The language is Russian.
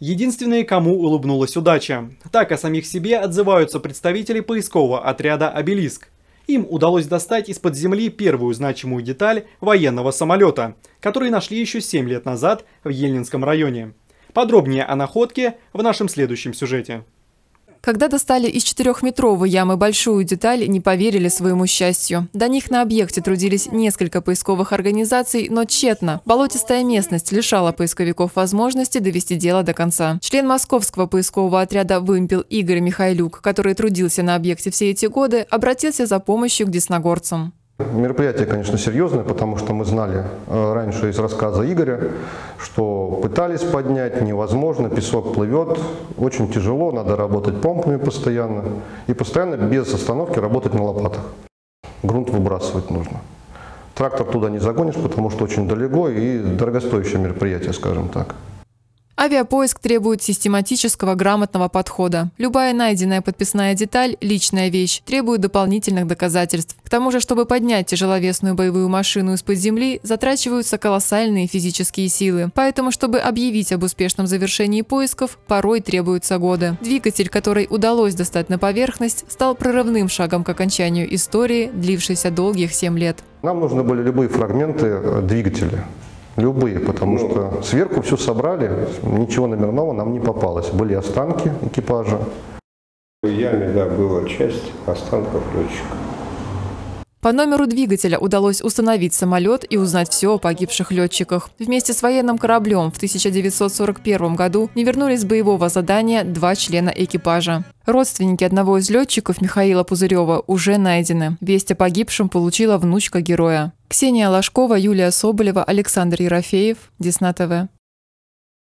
единственные, кому улыбнулась удача. Так о самих себе отзываются представители поискового отряда «Обелиск». Им удалось достать из-под земли первую значимую деталь военного самолета, который нашли еще 7 лет назад в Ельнинском районе. Подробнее о находке в нашем следующем сюжете. Когда достали из 4-метровой ямы большую деталь, не поверили своему счастью. До них на объекте трудились несколько поисковых организаций, но тщетно. Болотистая местность лишала поисковиков возможности довести дело до конца. Член московского поискового отряда «Вымпел» Игорь Михайлюк, который трудился на объекте все эти годы, обратился за помощью к десногорцам. Мероприятие, конечно, серьезное, потому что мы знали раньше из рассказа Игоря, что пытались поднять, невозможно, песок плывет, очень тяжело, надо работать помпами постоянно. И постоянно без остановки работать на лопатах. Грунт выбрасывать нужно. Трактор туда не загонишь, потому что очень далеко и дорогостоящее мероприятие, скажем так. Авиапоиск требует систематического, грамотного подхода. Любая найденная подписная деталь – личная вещь, требует дополнительных доказательств. К тому же, чтобы поднять тяжеловесную боевую машину из-под земли, затрачиваются колоссальные физические силы. Поэтому, чтобы объявить об успешном завершении поисков, порой требуются годы. Двигатель, который удалось достать на поверхность, стал прорывным шагом к окончанию истории, длившейся долгих 7 лет. Нам нужны были любые фрагменты двигателя. Любые, потому что сверху все собрали, ничего номерного нам не попалось. Были останки экипажа. В яме, да, была часть останков летчика. По номеру двигателя удалось установить самолет и узнать все о погибших летчиках. Вместе с военным кораблем в 1941 году не вернулись с боевого задания 2 члена экипажа. Родственники одного из летчиков, Михаила Пузырева, уже найдены. Весть о погибшем получила внучка героя. Ксения Ложкова, Юлия Соболева, Александр Ерофеев, Десна-ТВ.